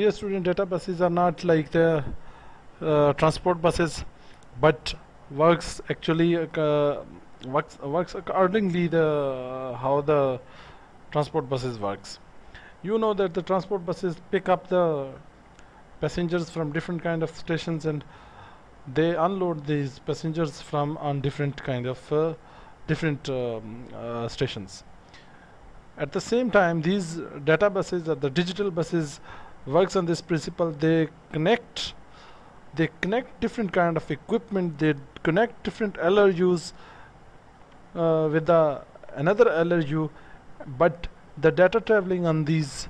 dear student, data buses are not like the transport buses, but works actually works accordingly the how the transport buses works. You know that the transport buses pick up the passengers from different kind of stations, and they unload these passengers from on different kind of stations. At the same time, these data buses or the digital buses works on this principle. They connect different kind of equipment. They connect different LRUs with another LRU, but the data traveling on these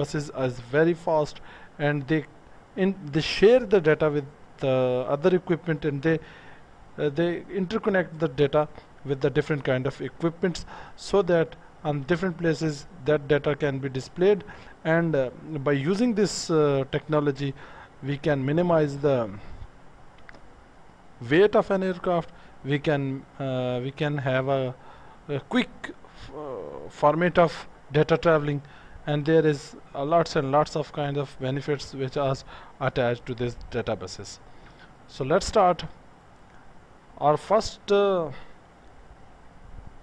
buses is very fast, and they share the data with the other equipment, and they interconnect the data with the different kind of equipments, so that on different places that data can be displayed. And by using this technology, we can minimize the weight of an aircraft. We can have a quick format of data traveling, and there is lots and lots of kind of benefits which are attached to these databases. So let's start. Our first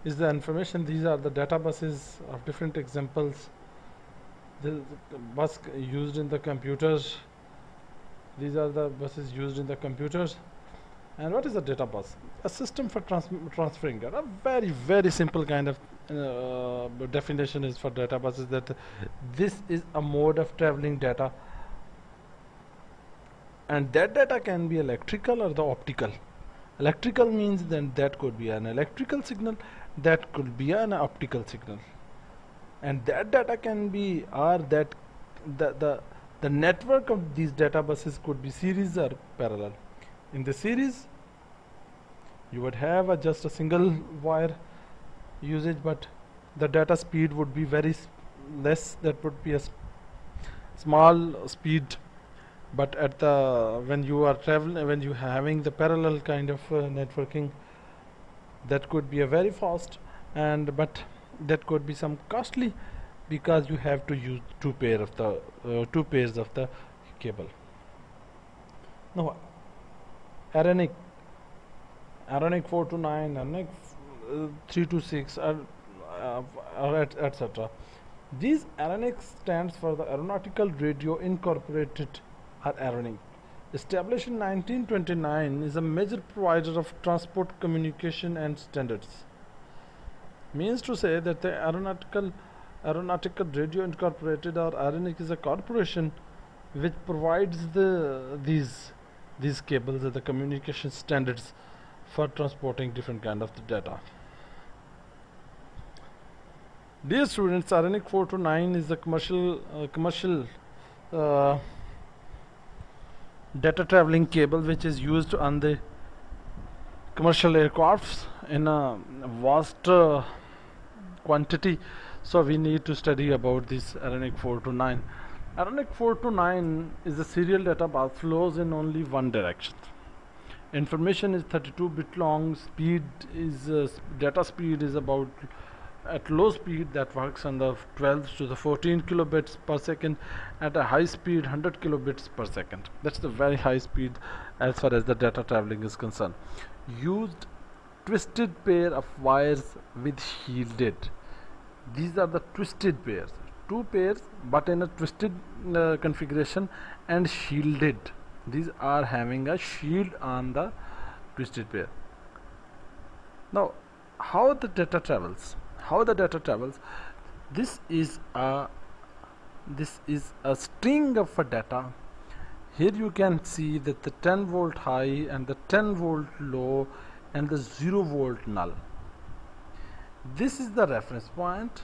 is the information. These are the databases of different examples. This is the bus used in the computers. These are the buses used in the computers. And what is a data bus? A system for transferring data. A very, very simple kind of definition is for data bus is that this is a mode of traveling data, and that data can be electrical or the optical. Electrical means then that could be an electrical signal, that could be an optical signal, and that data can be the network of these data buses could be series or parallel. In the series, you would have just a single wire usage, but the data speed would be very less. That would be a small speed. But at the when you having the parallel kind of networking, that could be a very fast, but that could be some costly, because you have to use two pairs of the cable. Now, ARINC 429, ARINC 326, etc. These ARINC stands for the Aeronautical Radio Incorporated, or ARINC. Established in 1929, is a major provider of transport, communication, and standards. Means to say that the Aeronautical Radio Incorporated, or ARINC, is a corporation which provides these cables are the communication standards for transporting different kind of the data. Dear students, ARINC 429 is a commercial data traveling cable which is used on the commercial aircrafts in a vast quantity. So we need to study about this ARINC 429. ARINC 429 is a serial data bus, flows in only one direction. Information is 32-bit long. Speed is data speed is about at low speed that works on the 12 to the 14 kilobits per second. At a high speed, 100 kilobits per second. That's the very high speed as far as the data traveling is concerned. Used twisted pair of wires with shielded. These are the twisted pairs. Two pairs, but in a twisted configuration and shielded. These are having a shield on the twisted pair. Now, how the data travels, this is a string of a data. Here you can see that the 10 volt high and the 10 volt low and the 0 volt null. This is the reference point,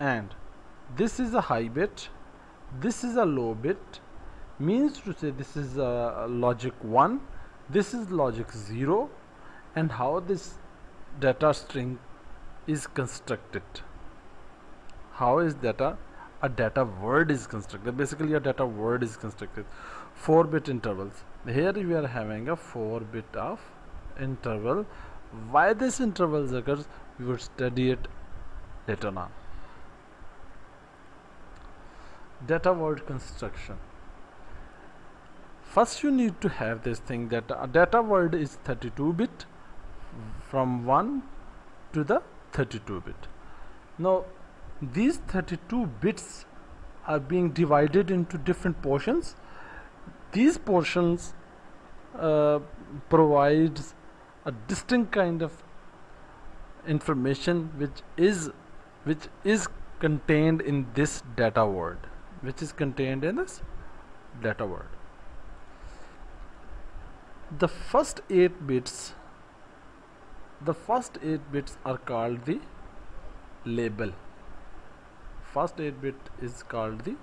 and this is a high bit, this is a low bit. Means to say this is logic 1, this is logic 0, and how this data string is constructed. How is a data word is constructed? Basically, a data word is constructed. 4-bit intervals. Here we are having a 4-bit of interval. Why this interval occurs, we will study it later on. data word construction. First you need to have this thing that a data word is 32-bit from 1 to the 32-bit. Now these 32 bits are being divided into different portions. These portions provides a distinct kind of information which is contained in this data word, The first 8 bits are called the label. First 8 bit is called the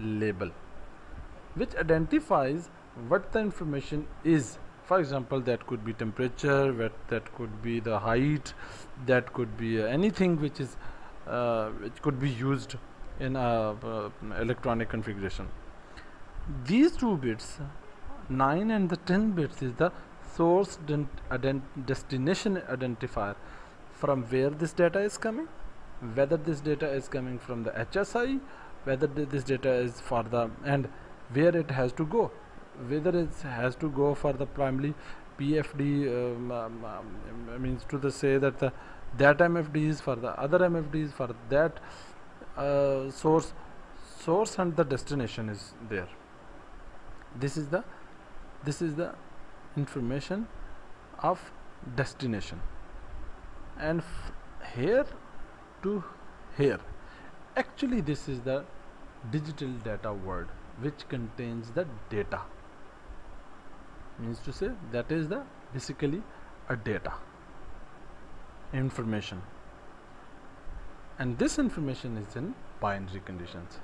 label, which identifies what the information is. For example, that could be temperature, that could be the height, that could be anything which is which could be used in electronic configuration. These 2 bits, 9 and the 10 bits, is the source destination identifier, from where this data is coming, whether this data is coming from the HSI, whether this data is for the, and where it has to go, whether it has to go for the primarily PFD, means to the say that that MFD is for the other MFDs for that source and the destination is there. This is the information of destination, and here to here. Actually this is the digital data word which contains the data, means to say that is the basically a data information, and this information is in binary conditions.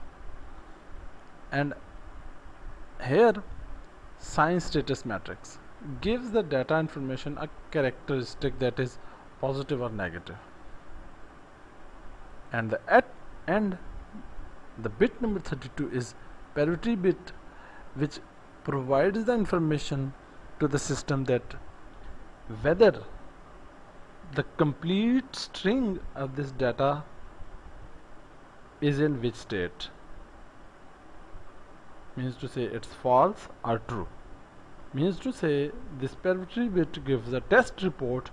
And here sign status matrix gives the data information a characteristic that is positive or negative, and the at end the bit number 32 is parity bit, which provides the information to the system that whether the complete string of this data is in which state, means to say it's false or true. Means to say this parity bit gives a test report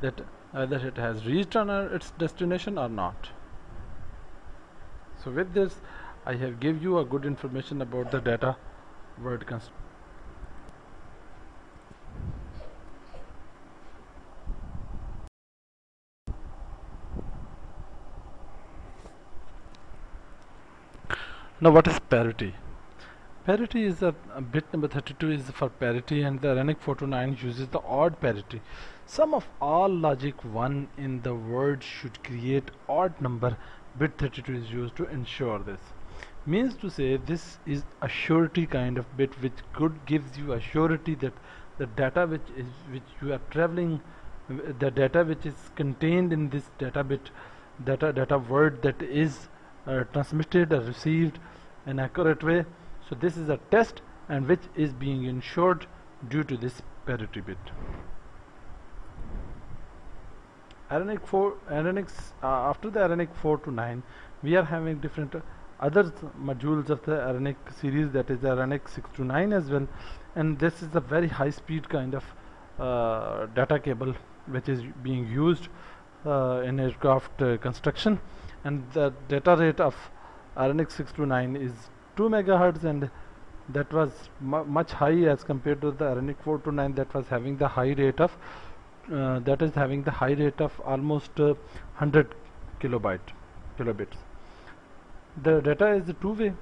that either it has reached on its destination or not. So with this I have give you a good information about the data word construction. Now what is parity? Parity is a bit number 32 is for parity, and the ARINC 429 uses the odd parity. Sum of all logic 1 in the word should create odd number. Bit 32 is used to ensure this. Means to say this is a surety kind of bit which gives you a surety that the data which you are traveling, the data which is contained in this data bit, data word that is transmitted or received in accurate way. So this is a test and which is being ensured due to this parity bit. After the ARINC 429 we are having different other modules of the ARINC series, that is the ARINC 629 as well, and this is a very high speed kind of data cable which is being used in aircraft construction, and the data rate of ARINC 629 is 2 MHz, and that was much high as compared to the ARINC 429 that was having the high rate of almost 100 kilobits. The data is two-way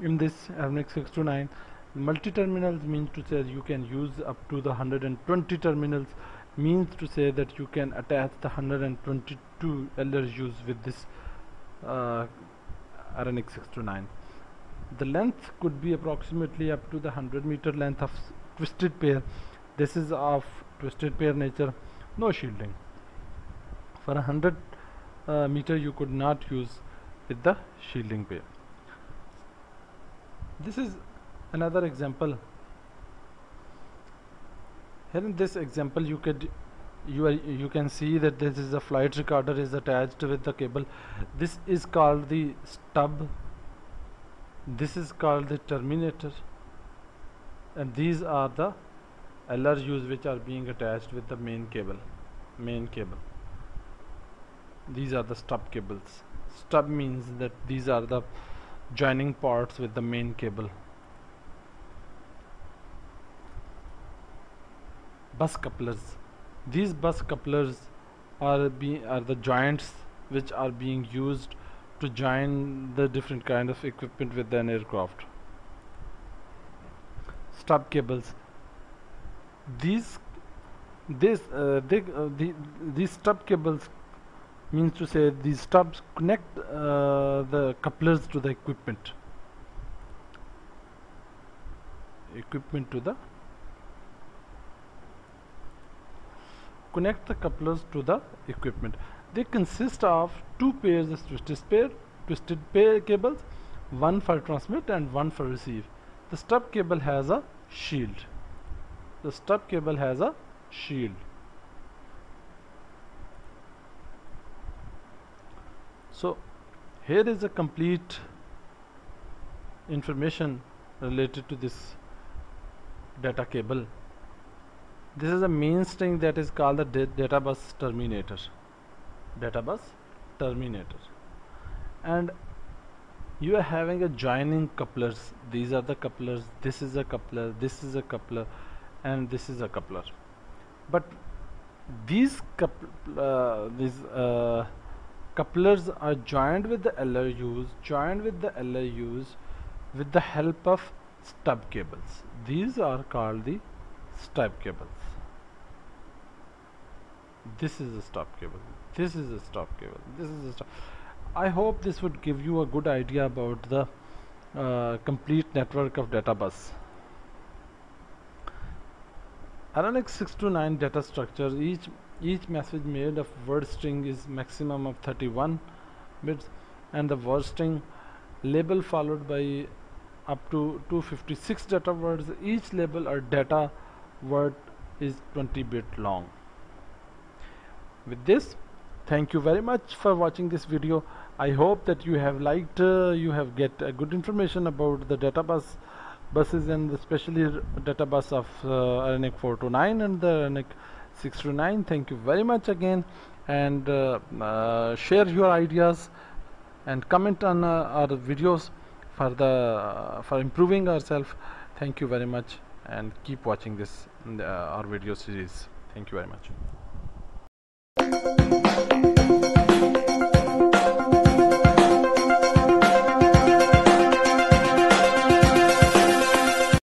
in this ARINC 629. Multi-terminals means to say you can use up to the 120 terminals, means to say that you can attach the 122 LRUs with this ARINC 629. The length could be approximately up to the 100-meter length of twisted pair. This is of twisted pair nature, no shielding. For 100 meter you could not use with the shielding pair. This is another example. Here in this example you can see that this is a flight recorder is attached with the cable. This is called the stub. This is called the terminator, and these are the LRUs which are being attached with the main cable. These are the stub cables. Stub means that these are the joining parts with the main cable. Bus couplers. These bus couplers are the joints which are being used to join the different kind of equipment with an aircraft. Stub cables. These stub cables, means to say these stubs connect the couplers to the equipment. Connect the couplers to the equipment. They consist of two pairs of twisted pair cables, one for transmit and one for receive. The stub cable has a shield. So here is a complete information related to this data cable. This is a main string that is called the data bus terminator. And you are having a joining couplers. These are the couplers. This is a coupler, this is a coupler, and this is a coupler. But these couplers are joined with the LRUs, with the help of stub cables. These are called the stub cables. This is a stub cable. I hope this would give you a good idea about the complete network of data bus. ARINC 629 data structure. Each message made of word string is maximum of 31 bits, and the word string label followed by up to 256 data words. Each label or data word is 20 bit long. With this, thank you very much for watching this video. I hope that you have liked, you have get good information about the data buses, and especially data bus of ARINC 429 and the ARINC 629. Thank you very much again, and share your ideas and comment on our videos for improving ourselves. Thank you very much, and keep watching this our video series. Thank you very much.